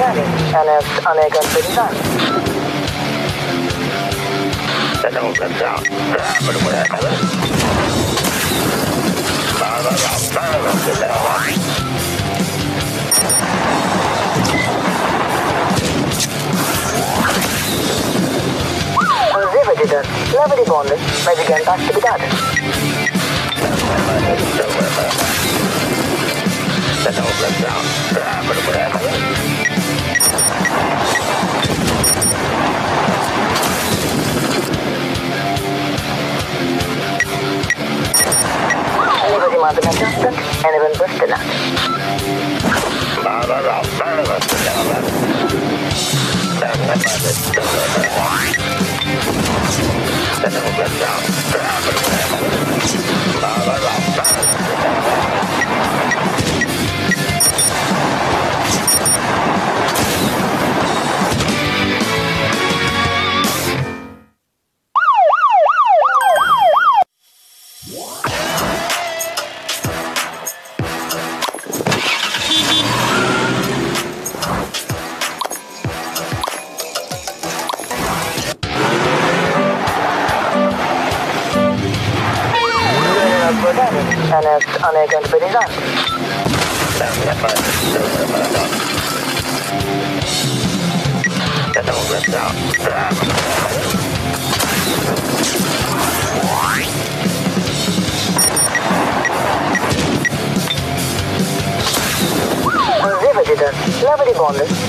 Celi and jest unegocjonalna. That all comes out. But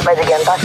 By the game, back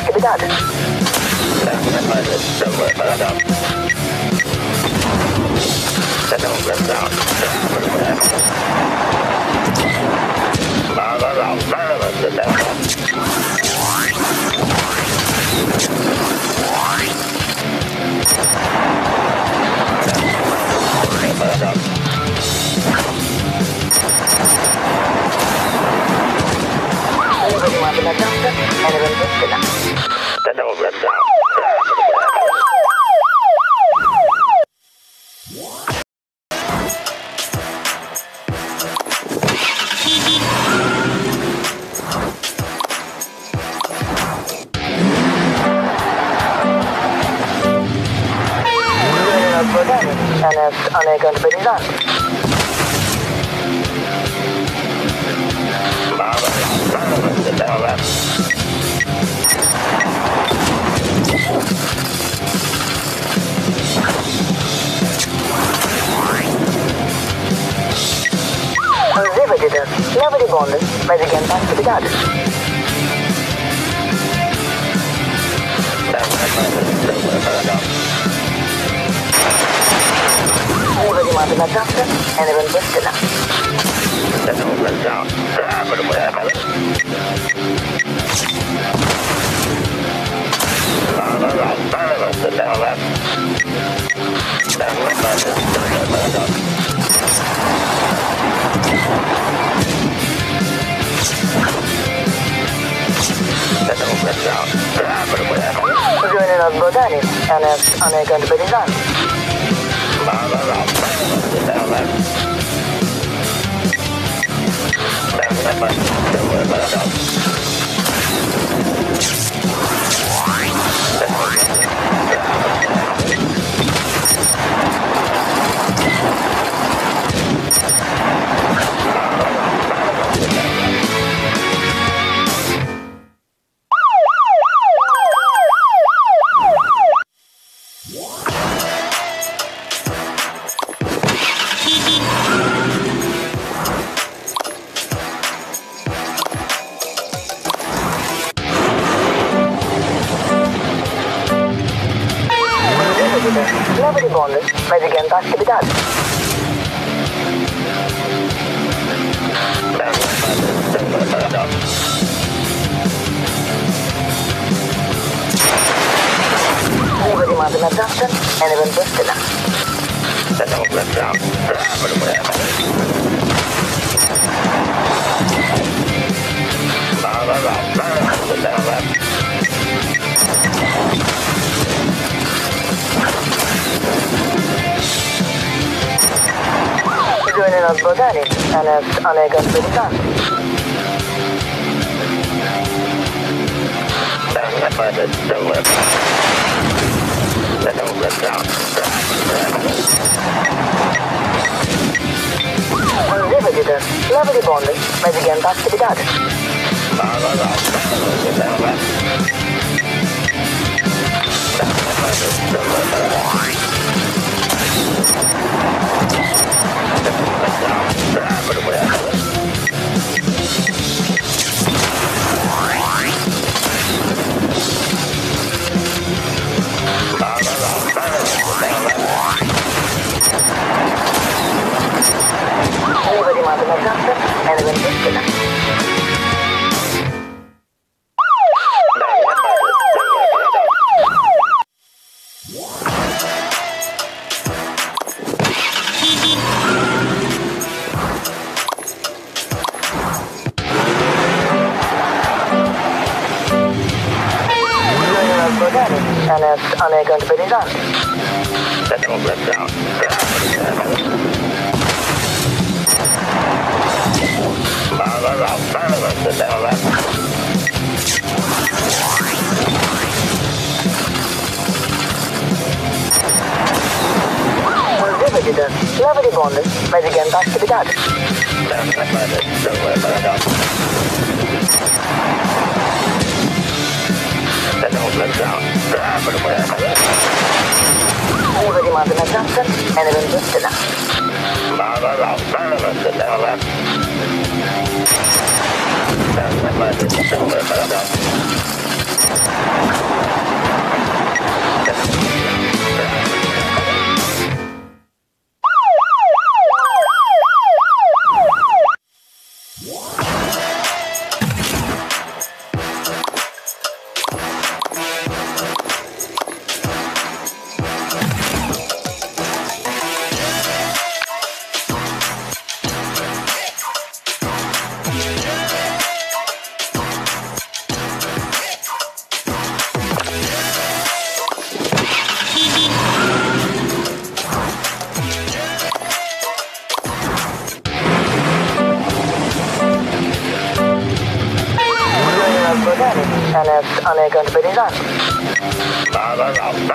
to the dad. going to put it on. And it's only going to